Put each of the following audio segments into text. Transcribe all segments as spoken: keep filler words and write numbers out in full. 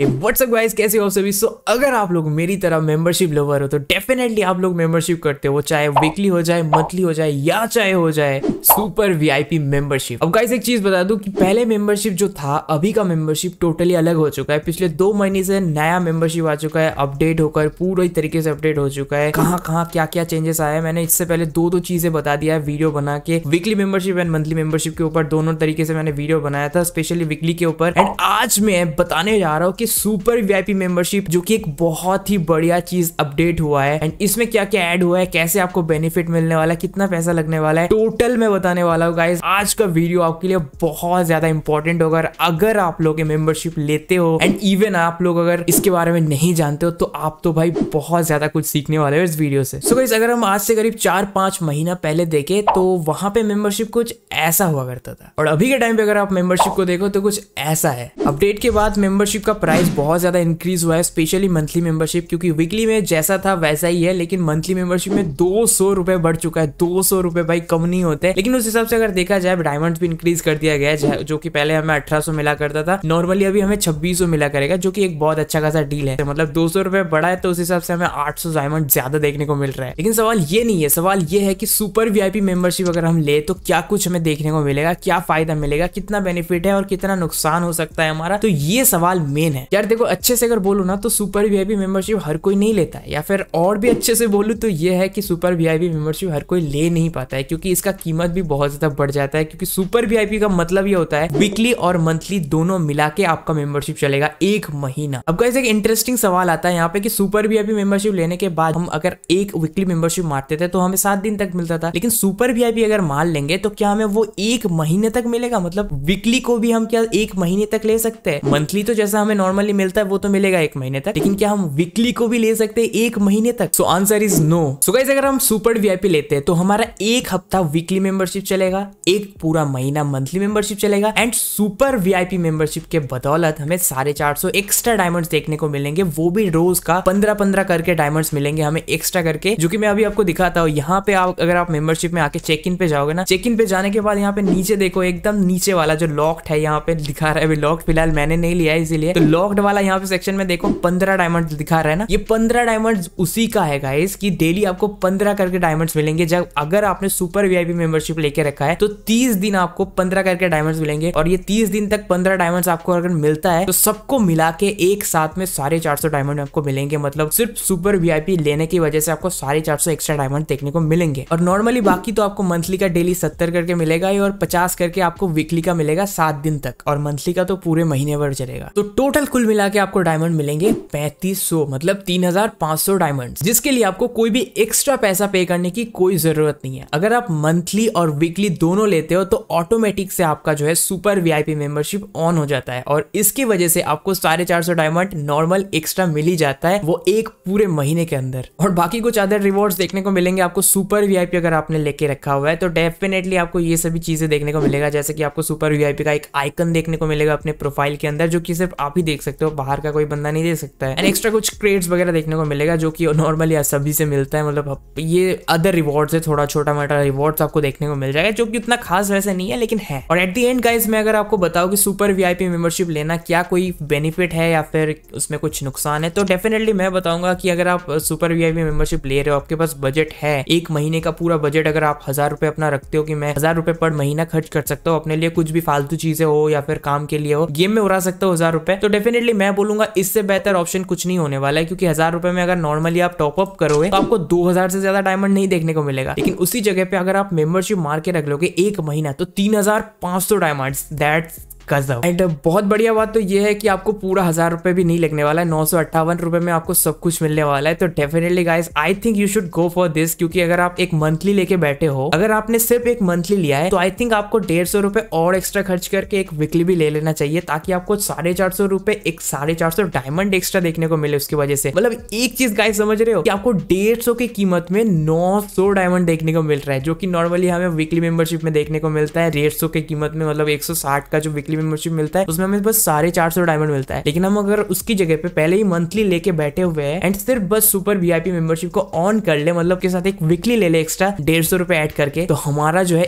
WhatsApp guys, कैसे हो आप सभी। सो अगर आप लोग मेरी तरह मेंबरशिप लवर हो तो डेफिनेटली आप लोग मेंबरशिप करते हो, चाहे वीकली हो जाए, मंथली हो जाए या चाहे हो जाए सुपर वीआईपी मेंबरशिप। अब गाइस एक चीज बता दूं कि पहले मेंबरशिप जो था, अभी का मेंबरशिप टोटली अलग हो चुका है। पिछले दो महीने से नया मेंबरशिप आ चुका है, अपडेट होकर पूरी तरीके से अपडेट हो चुका है। कहाँ कहाँ क्या क्या चेंजेस आया है, मैंने इससे पहले दो दो चीजें बता दिया है वीडियो बना के। Weekly membership and monthly membership के ऊपर दोनों तरीके से मैंने वीडियो बनाया था, स्पेशली वीकली के ऊपर। एंड आज मैं बताने जा रहा हूँ कि सुपर वीआईपी मेंबरशिप जो कि एक बहुत ही बढ़िया चीज अपडेट हुआ है एंड इसमें क्या क्या ऐड हुआ है, कैसे आपको बेनिफिट मिलने वाला है, कितना पैसा लगने वाला है, टोटल मैं बताने वाला हूँ। गाइस आज का वीडियो आपके लिए बहुत ज्यादा इंपॉर्टेंट होगा अगर आप लोग मेंबरशिप लेते हो एंड इवन आप लोग अगर इसके बारे में नहीं जानते हो तो आप तो भाई बहुत ज्यादा कुछ सीखने वाले हो इस वीडियो से। सो गाइस अगर हम आज से करीब चार पांच महीना पहले देखे तो वहां पे मेंबरशिप कुछ ऐसा हुआ करता था और अभी के टाइम पे अगर आप मेंबरशिप को देखो तो कुछ ऐसा है। अपडेट के बाद मेंबरशिप का प्राइस बहुत ज्यादा इंक्रीज हुआ है, स्पेशली मंथली मेंबरशिप, क्योंकि वीकली में जैसा था वैसा ही है लेकिन मंथली मेंबरशिप में दो सौ रुपए बढ़ चुका है। दो सौ रुपए भाई कम नहीं होते, लेकिन उस हिसाब से अगर देखा जाए डायमंड्स भी इंक्रीज कर दिया गया है, जो कि पहले हमें अठारह सौ मिला करता था, नॉर्मली अभी हमें छब्बीस सौ मिला करेगा, जो कि एक बहुत अच्छा खासा डील है। तो मतलब दो सौ रुपए बढ़ा है तो उस हिसाब से हमें आठ सौ डायमंड ज्यादा देखने को मिल रहा है। लेकिन सवाल ये नहीं है, सवाल ये है कि सुपर वीआईपी मेंबरशिप अगर हम ले तो क्या कुछ हमें देखने को मिलेगा, क्या फायदा मिलेगा, कितना बेनिफिट है और कितना नुकसान हो सकता है हमारा। तो ये सवाल मेन है यार। देखो अच्छे से अगर बोलूं ना तो सुपर वीआईपी मेंबरशिप हर कोई नहीं लेता है, या फिर और भी अच्छे से बोलूं तो ये है कि सुपर वीआईपी मेंबरशिप हर कोई ले नहीं पाता है क्योंकि इसका कीमत भी बहुत ज्यादा बढ़ जाता है। क्योंकि सुपर वीआईपी का मतलब ये होता है वीकली और मंथली दोनों मिला के आपका मेंबरशिप चलेगा एक महीना। अब गाइस एक इंटरेस्टिंग सवाल आता है यहाँ पे कि सुपर वीआईपी मेंबरशिप लेने के बाद हम अगर एक वीकली मेंबरशिप मारते थे तो हमें सात दिन तक मिलता था, लेकिन सुपर वीआईपी अगर मार लेंगे तो क्या हमें वो एक महीने तक मिलेगा? मतलब वीकली को भी हम क्या एक महीने तक ले सकते हैं? मंथली तो जैसा हमें नॉर्मली मिलता है वो तो मिलेगा एक महीने तक, लेकिन क्या हम वीकली को भी ले सकते हैं एक महीने तक? So answer is no. So guys अगर हम सुपर वीआईपी लेते हैं तो हमारा एक हफ्ता वीकली मेंबरशिप चलेगा, एक पूरा महीना मंथली मेंबरशिप चलेगा एंड सुपर वीआईपी मेंबरशिप के बदौलत हमें साढ़े चार सौ एक्स्ट्रा डायमंड्स देखने को मिलेंगे, वो भी रोज का पंद्रह पंद्रह करके डायमंड्स मिलेंगे हमें एक्स्ट्रा करके, जो कि मैं अभी आपको दिखाता हूँ। यहाँ पे आप अगर आप मेंबरशिप में आके चेक इन पे जाओगे ना, चेक इन पे जाने के बाद यहाँ पे नीचे देखो, एकदम नीचे वाला जो लॉक्ड है, यहाँ पे दिखा रहा है अभी लॉक्ड, फिलहाल मैंने नहीं लिया इसीलिए। तो लॉक्ड वाला यहाँ पे सेक्शन में देखो पंद्रह डायमंड्स दिखा रहा है ना, ये पंद्रह डायमंड्स उसी का है गाइस कि डेली आपको पंद्रह करके डायमंड्स मिलेंगे। जब अगर आपने सुपर वीआईपी मेंबरशिप लेके रखा है तो तीस दिन आपको पंद्रह करके डायमंड्स मिलेंगे और ये तीस दिन तक पंद्रह डायमंड्स आपको अगर मिलता है तो सबको मिला के एक साथ में साढ़े चार सौ डायमंड आपको मिलेंगे। मतलब सिर्फ सुपर वीआईपी लेने की वजह से आपको साढ़े चार सौ एक्स्ट्रा डायमंड देखने को मिलेंगे और नॉर्मली बाकी तो आपको मंथली का डेली सत्तर करके मिलेगा और पचास करके आपको वीकली का मिलेगा सात दिन तक और मंथली का तो पूरे महीने भर चलेगा। तो टोटल कुल मिला के आपको डायमंड मिलेंगे पैंतीस सौ, मतलब तीन हजार पांच सौ डायमंड्स, जिसके लिए आपको कोई भी एक्स्ट्रा पैसा पे करने की कोई जरूरत नहीं है। अगर आप मंथली और वीकली दोनों लेते हो तो ऑटोमेटिक से आपका जो है सुपर वीआईपी मेंबरशिप ऑन हो जाता है और इसकी वजह से आपको साढ़े चार सौ डायमंड नॉर्मल एक्स्ट्रा मिल ही जाता है वो एक पूरे महीने के अंदर। और बाकी कुछ अदर रिवॉर्ड देखने को मिलेंगे आपको सुपर वीआईपी अगर आपने लेके रखा हुआ है तो डेफिनेटली आपको ये सभी चीजें देखने को मिलेगा, जैसे कि आपको सुपर वीआईपी का एक आइकन देखने को मिलेगा अपने प्रोफाइल के अंदर, जो कि सिर्फ आप ही देख सकते हो, बाहर का कोई बंदा नहीं देख सकता है। एंड एक्स्ट्रा कुछ क्रेड्स वगैरह देखने को मिलेगा जो कि नॉर्मली सभी से मिलता है। मतलब ये अदर रिवॉर्ड्स है, थोड़ा छोटा मोटा रिवॉर्ड्स आपको देखने को मिल जाएगा जो कि उतना खास वैसे नहीं है लेकिन है। और एट द एंड गाइस मैं अगर आपको बताऊं कि सुपर वीआईपी मेंबरशिप लेना क्या कोई बेनिफिट है या फिर उसमें कुछ नुकसान है तो डेफिनेटली मैं बताऊंगा कि अगर आप सुपर वीआईपी मेंबरशिप ले रहे हो, आपके पास बजट है एक महीने का पूरा बजट, अगर आप हजार रुपए अपना रखते हो कि मैं हजार रुपए पर महीना खर्च कर सकता हूँ अपने लिए, कुछ भी फालतू चीजें हो या फिर काम के लिए हो, गेम में उड़ा सकता हूँ हजार रुपए, तो डेफिनेटली मैं बोलूंगा इससे बेहतर ऑप्शन कुछ नहीं होने वाला है। क्योंकि हजार रुपए में अगर नॉर्मली आप टॉप अप करोगे तो आपको दो हजार से ज्यादा डायमंड नहीं देखने को मिलेगा, लेकिन उसी जगह पे अगर आप मेंबरशिप मार के रख लोगे एक महीना तो तीन हजार पांच सौ डायमंड्स, दैट्स गजब। एंड बहुत बढ़िया बात तो ये है कि आपको पूरा हजार रुपए भी नहीं लगने वाला है, नौ सौ अट्ठावन रुपए में आपको सब कुछ मिलने वाला है। तो definitely guys I think you should go for this, क्योंकि अगर आप एक मंथली लेके बैठे हो, अगर आपने सिर्फ एक मंथली लिया है तो आई थिंक आपको डेढ़ सौ रुपए और एक्स्ट्रा खर्च करके एक वीकली भी ले लेना चाहिए ताकि आपको साढ़े चार सौ रुपए एक साढ़े चार सौ डायमंड एक्स्ट्रा देखने को मिले उसकी वजह से। मतलब एक चीज गाइस समझ रहे हो कि आपको डेढ़ सौ की कीमत में नौ सौ डायमंड देखने को मिल रहा है, जो की नॉर्मली हमें वीकली मेंबरशिप में देखने को मिलता है डेढ़ सौ की कीमत में। मतलब एक सौ साठ का जो वीकली वीकली मेंबरशिप मिलता है उसमें हमें बस साढ़े चार सौ डायमंड मिलता है। लेकिन हम अगर उसकी जगह पे पहले ही मंथली लेके बैठे हुए हैं एंड सिर्फ बस सुपर वीआईपी मेंबरशिप को ऑन कर ले, मतलब के साथ एक वीकली ले ले एक्स्ट्रा डेढ़ सौ रुपए एड करके, तो हमारा जो है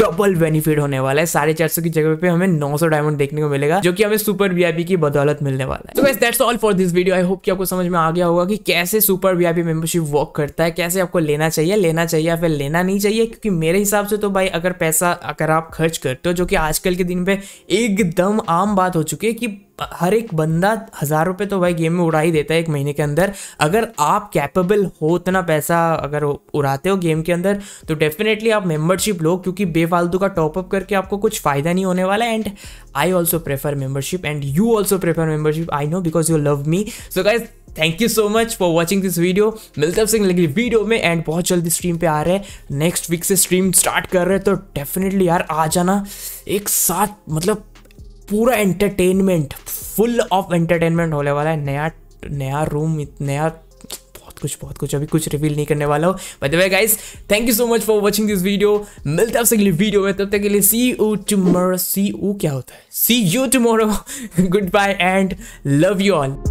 डबल बेनिफिट होने वाला है। साढ़े चार सौ की जगह पे हमें नौ सौ डायमंड देखने को मिलेगा जो कि हमें सुपर वीआईपी की बदौलत मिलने वाला है। तो guys that's all for this video. I hope कि आपको समझ में आ गया होगा कि कैसे सुपर वीआईपी मेंबरशिप वर्क करता है, कैसे आपको लेना चाहिए लेना चाहिए या फिर लेना नहीं चाहिए। क्योंकि मेरे हिसाब से तो भाई अगर पैसा अगर आप खर्च करते हो, जो कि आजकल के दिन पे एकदम आम बात हो चुकी है कि हर एक बंदा हजार रुपए तो भाई गेम में उड़ा ही देता है एक महीने के अंदर। अगर आप कैपेबल हो उतना पैसा अगर उड़ाते हो गेम के अंदर तो डेफिनेटली आप मेंबरशिप लो, क्योंकि बेफालतू का टॉपअप करके आपको कुछ फायदा नहीं होने वाला। And I also prefer membership and you also prefer membership, I know because you love me. So guys thank you so much for watching this video. मिलते हैं आपसे अगली वीडियो में एंड बहुत जल्दी स्ट्रीम पे आ रहे हैं, नेक्स्ट वीक से स्ट्रीम स्टार्ट कर रहे हैं, तो डेफिनेटली यार आ जाना एक साथ। मतलब पूरा एंटरटेनमेंट, फुल ऑफ एंटरटेनमेंट होने वाला है। नया नया रूम, नया बहुत कुछ बहुत कुछ अभी कुछ रिवील नहीं करने वाला हूँ। By the way guys thank you so much for watching this video. मिलते हैं आपसे अगली वीडियो में, तब तक के लिए see you tomorrow. See you क्या होता है? See you tomorrow. Good bye and love you all.